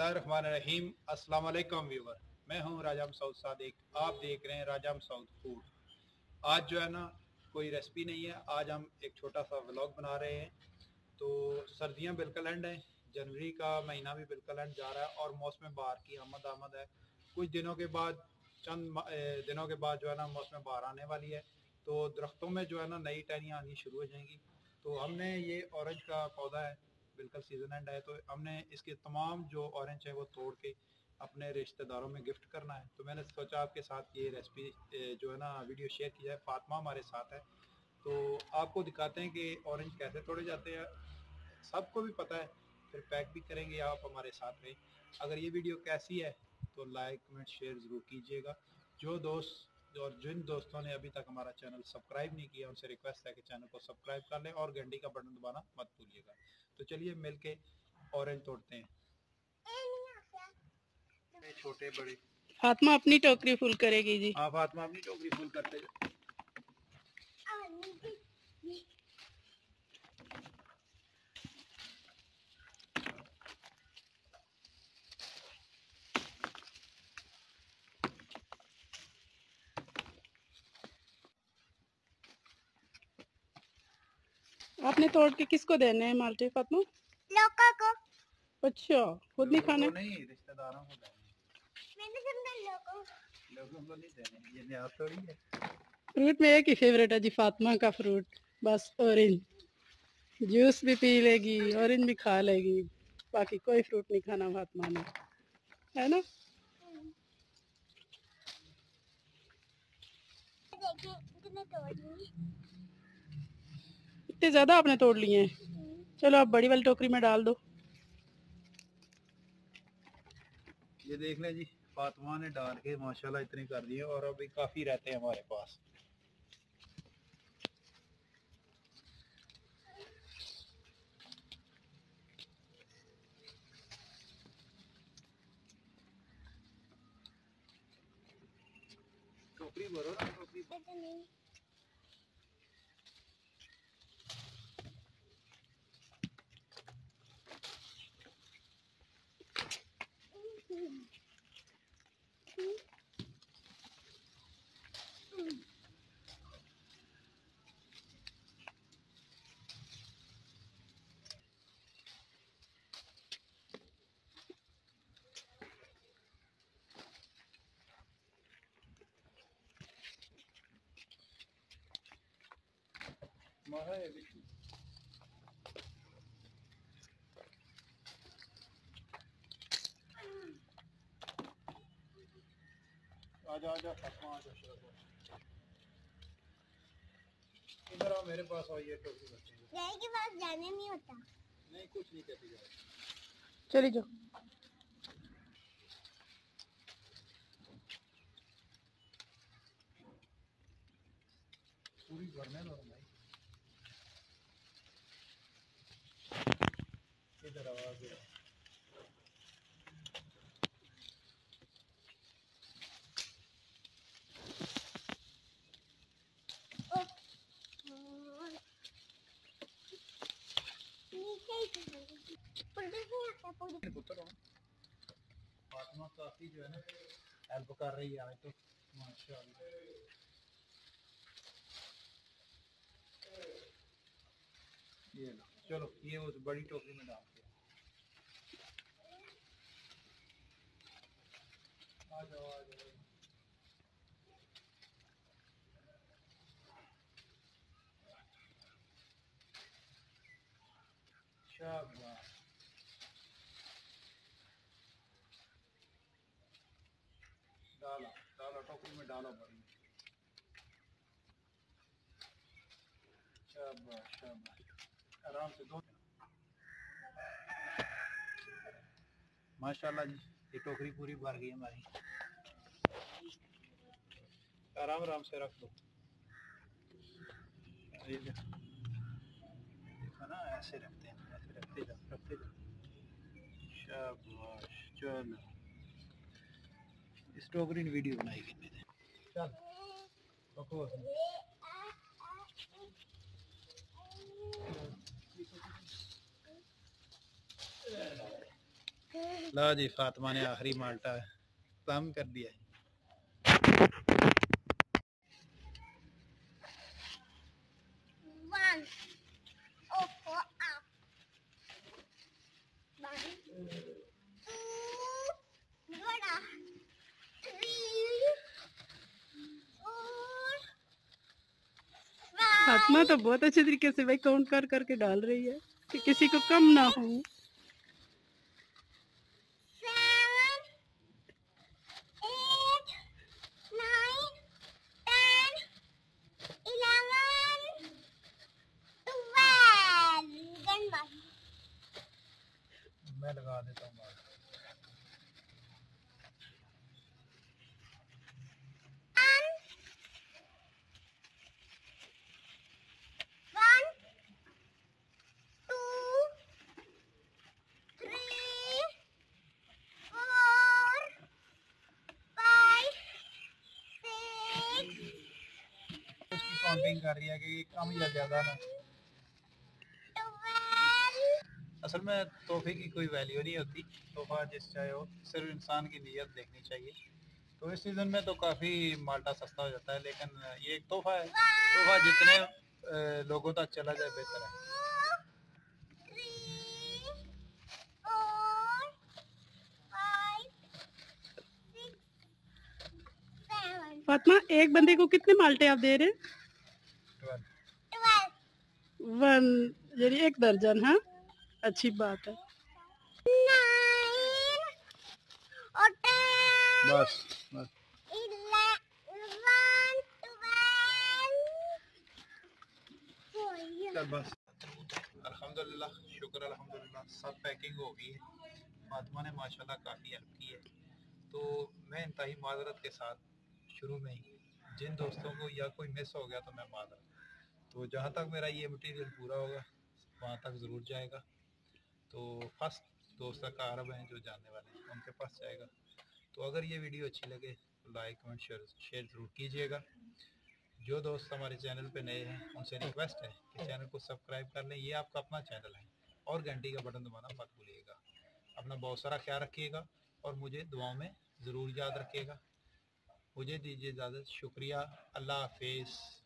बिस्मिल्लाहिर्रहमानिर्रहीम। अस्सलाम वालेकुम व्यूवर, मैं हूं राजा मसूद सादिक। आप देख रहे हैं राजा मसूद फूड। आज जो है ना कोई रेसिपी नहीं है, आज हम एक छोटा सा व्लॉग बना रहे हैं। तो सर्दियां बिल्कुल एंड हैं, जनवरी का महीना भी बिल्कुल एंड जा रहा है और मौसम बहार की आमद आमद है। कुछ दिनों के बाद, चंद दिनों के बाद जो है ना मौसम बहार आने वाली है, तो दरख्तों में जो है ना नई टहनियाँ आनी शुरू हो जाएंगी। तो हमने ये ऑरेंज का पौधा है, बिल्कुल सीजन एंड है, तो हमने इसके तमाम जो ऑरेंज है वो तोड़ के अपने रिश्तेदारों में गिफ्ट करना है। तो मैंने सोचा आपके साथ ये रेसिपी जो है ना वीडियो शेयर की जाए। फातिमा हमारे साथ है, तो आपको दिखाते हैं कि ऑरेंज कैसे तोड़े जाते हैं। सबको भी पता है, फिर पैक भी करेंगे। आप हमारे साथ में, अगर ये वीडियो कैसी है तो लाइक कमेंट शेयर ज़रूर कीजिएगा। जो दोस्त और जिन दोस्तों ने अभी तक हमारा चैनल सब्सक्राइब नहीं किया, उनसे रिक्वेस्ट है कि चैनल को सब्सक्राइब कर लें और घंटी का बटन दबाना मत भूलिएगा। तो चलिए मिलके ऑरेंज तोड़ते हैं। छोटे बड़े फातिमा अपनी टोकरी फुल करेगी जी। हाँ फातिमा अपनी टोकरी फुल करते हैं। आपने तोड़ के किसको देने हैं माल्टे फातिमा? लोगों को। अच्छा, खुद नहीं खाना? नहीं, रिश्तेदारों को देने। मैंने फ्रूट में एक ही फेवरेट है जी फातिमा का फ्रूट, बस ऑरेंज। जूस भी पी लेगी, ऑरेंज भी खा लेगी, बाकी कोई फ्रूट नहीं खाना फातिमा ने, है ना? इतने ज्यादा आपने तोड़ लिए हैं। चलो आप बड़ी वाली टोकरी में डाल दो। ये देख लें जी, फातिमा ने डाल के माशाल्लाह इतने कर दिए और अभी काफी रहते हैं हमारे पास। टोकरी भरो ना, टोकरी नहीं। आजा आजा फातिमा, आजा इधर आ मेरे पास। और ये टोकरी के पास जाने नहीं होता, नहीं कुछ नहीं कहती। चली जाओ। पूरी भरने दो भाई, इधर आवाज दे। फातिमा काफी जो है ना हेल्प कर रही है आज तो, माशाल्लाह। ये लो, चलो ये उस बड़ी टोकरी में डाल के आ जाओ आ जाओ। शाबाश, डाला डाला टोकरी में, डाला भरी। शाबाश शाबाश, आराम से दो। माशाल्लाह जी, ये टोकरी पूरी भर गई हमारी। आराम आराम से रख दो, है ना? ऐसे रखते हैं, ऐसे रखते जाओ रखते जाओ। शाबाश, चलो स्ट्रॉबेरी की वीडियो बनाएगी मैंने। चल पको ला जी फातिमा ने आखिरी माल्टा कम कर दिया। फातिमा तो बहुत अच्छे तरीके से भाई काउंट कर करके डाल रही है कि किसी को कम ना हो। मैं लगा देता हूँ कर रही है कि कम या ज्यादा ना। असल में तोहफे की कोई वैल्यू नहीं होती, तोहफा जिस चाहे हो, सिर्फ इंसान की नीयत देखनी चाहिए। तो इस सीजन में तो काफी माल्टा सस्ता हो जाता है, लेकिन ये एक तोहफा है, तोहफा जितने लोगों तक चला जाए बेहतर है। फातिमा, एक बंदे को कितने माल्टे आप दे रहे हैं? 1 यानी 1 दर्जन। हाँ, अच्छी बात है। बस। अल्हम्दुलिल्लाह, शुक्र अल्हम्दुलिल्लाह, सब पैकिंग हो गई है। फातिमा ने माशाल्लाह काफ़ी हेल्प की है। तो मैं इंतहाई माजरत के साथ शुरू में ही जिन दोस्तों को या कोई मिस हो गया तो मैं माजरत। तो जहाँ तक मेरा ये मटेरियल पूरा होगा वहाँ तक ज़रूर जाएगा। तो फर्स्ट दोस्त का अरब हैं जो जानने वाले हैं, उनके पास जाएगा। तो अगर ये वीडियो अच्छी लगे तो लाइक कमेंट शेयर ज़रूर कीजिएगा। जो दोस्त हमारे चैनल पे नए हैं उनसे रिक्वेस्ट है कि चैनल को सब्सक्राइब कर लें, ये आपका अपना चैनल है। और घंटी का बटन दबाना मत भूलिएगा। अपना बहुत सारा ख्याल रखिएगा और मुझे दुआओं में ज़रूर याद रखिएगा। मुझे दीजिए इजाज़त, शुक्रिया, अल्लाह हाफिज़।